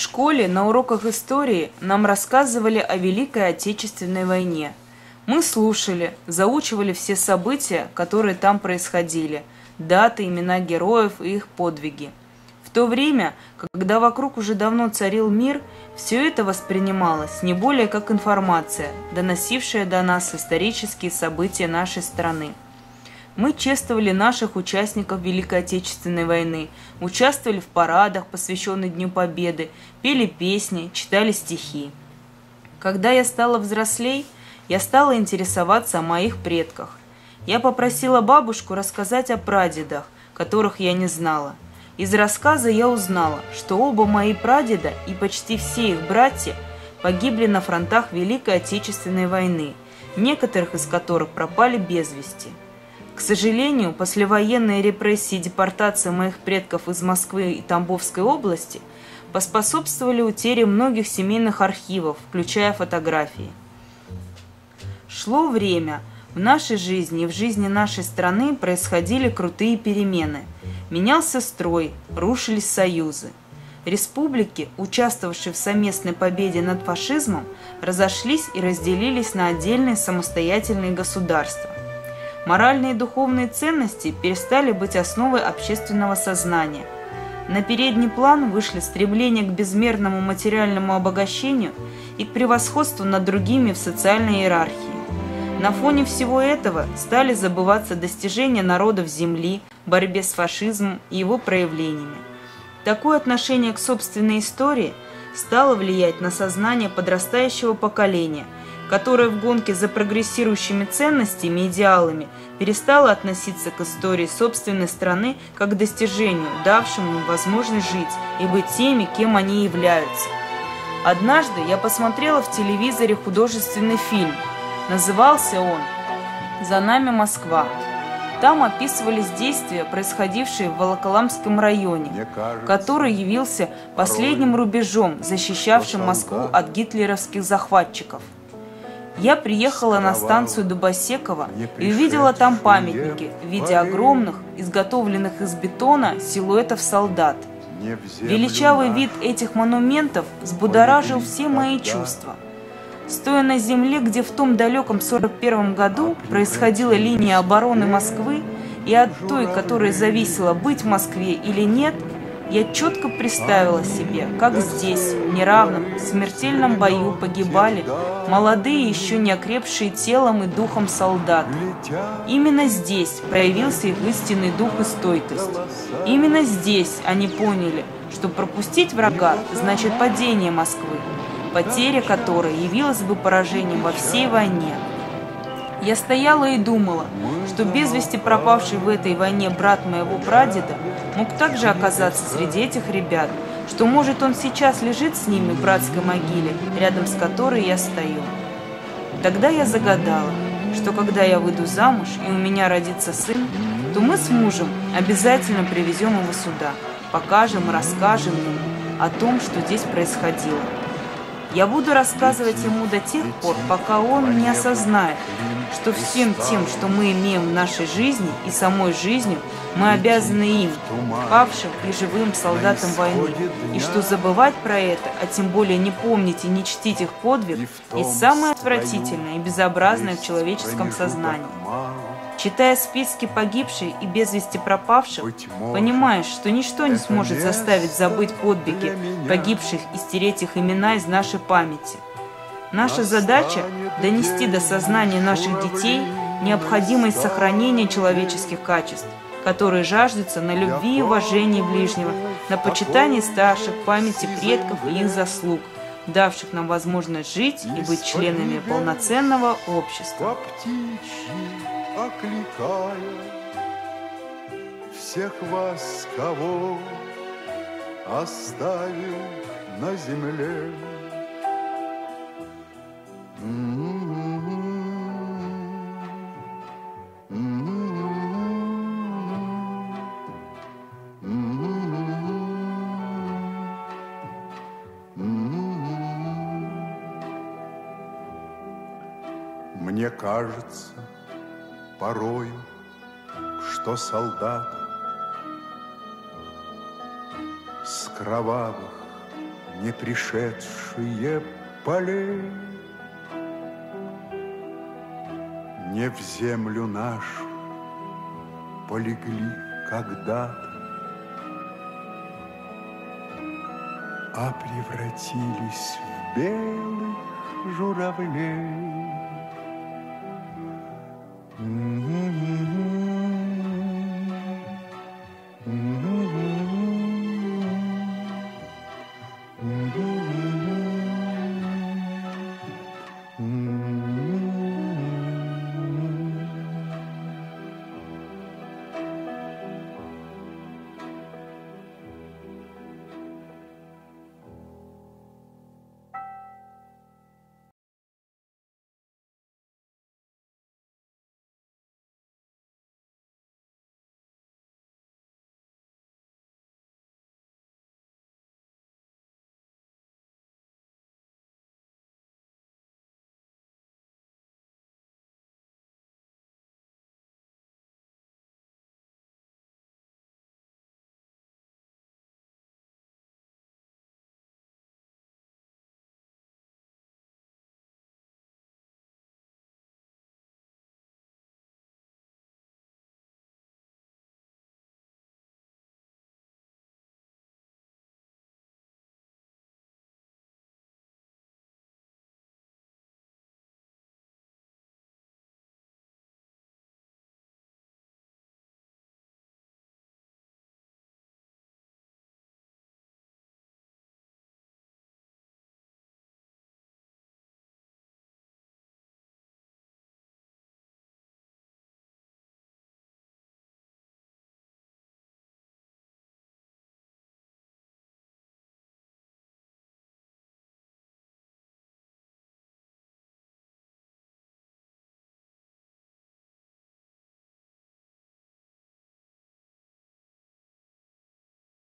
В школе на уроках истории нам рассказывали о Великой Отечественной войне. Мы слушали, заучивали все события, которые там происходили, даты, имена героев и их подвиги. В то время, когда вокруг уже давно царил мир, все это воспринималось не более как информация, доносившая до нас исторические события нашей страны. Мы чествовали наших участников Великой Отечественной войны, участвовали в парадах, посвященных Дню Победы, пели песни, читали стихи. Когда я стала взрослей, я стала интересоваться о моих предках. Я попросила бабушку рассказать о прадедах, которых я не знала. Из рассказа я узнала, что оба мои прадеда и почти все их братья погибли на фронтах Великой Отечественной войны, некоторых из которых пропали без вести. К сожалению, послевоенные репрессии и депортация моих предков из Москвы и Тамбовской области поспособствовали утере многих семейных архивов, включая фотографии. Шло время. В нашей жизни и в жизни нашей страны происходили крутые перемены. Менялся строй, рушились союзы. Республики, участвовавшие в совместной победе над фашизмом, разошлись и разделились на отдельные самостоятельные государства. Моральные и духовные ценности перестали быть основой общественного сознания. На передний план вышли стремление к безмерному материальному обогащению и к превосходству над другими в социальной иерархии. На фоне всего этого стали забываться достижения народов земли, борьбе с фашизмом и его проявлениями. Такое отношение к собственной истории стало влиять на сознание подрастающего поколения, которая в гонке за прогрессирующими ценностями и идеалами перестала относиться к истории собственной страны как к достижению, давшему им возможность жить и быть теми, кем они являются. Однажды я посмотрела в телевизоре художественный фильм. Назывался он «За нами Москва». Там описывались действия, происходившие в Волоколамском районе, который явился последним рубежом, защищавшим Москву от гитлеровских захватчиков. Я приехала на станцию Дубосекова и увидела там памятники в виде огромных, изготовленных из бетона, силуэтов солдат. Величавый вид этих монументов взбудоражил все мои чувства. Стоя на земле, где в том далеком 1941 году происходила линия обороны Москвы, и от той, которая зависела, быть в Москве или нет, я четко представила себе, как здесь, в неравном, смертельном бою погибали молодые, еще не окрепшие телом и духом солдаты. Именно здесь проявился их истинный дух и стойкость. Именно здесь они поняли, что пропустить врага значит падение Москвы, потеря которой явилась бы поражением во всей войне. Я стояла и думала, что без вести пропавший в этой войне брат моего прадеда мог также оказаться среди этих ребят, что, может, он сейчас лежит с ними в братской могиле, рядом с которой я стою. Тогда я загадала, что когда я выйду замуж и у меня родится сын, то мы с мужем обязательно привезем его сюда, покажем и расскажем ему о том, что здесь происходило. Я буду рассказывать ему до тех пор, пока он не осознает, что всем тем, что мы имеем в нашей жизни и самой жизнью, мы обязаны им, павшим и живым солдатам войны, и что забывать про это, а тем более не помнить и не чтить их подвиг, есть самое отвратительное и безобразное в человеческом сознании. Читая списки погибших и без вести пропавших, понимаешь, что ничто не сможет заставить забыть подвиги погибших и стереть их имена из нашей памяти. Наша задача – донести до сознания наших детей необходимость сохранения человеческих качеств, которые жаждутся на любви и уважении ближнего, на почитании старших, памяти предков и их заслуг, давших нам возможность жить и быть членами полноценного общества. Окликая всех вас, кого оставил на земле. Мне кажется, порою, что солдаты с кровавых не пришедшие полей, не в землю нашу полегли когда-то, а превратились в белых журавлей.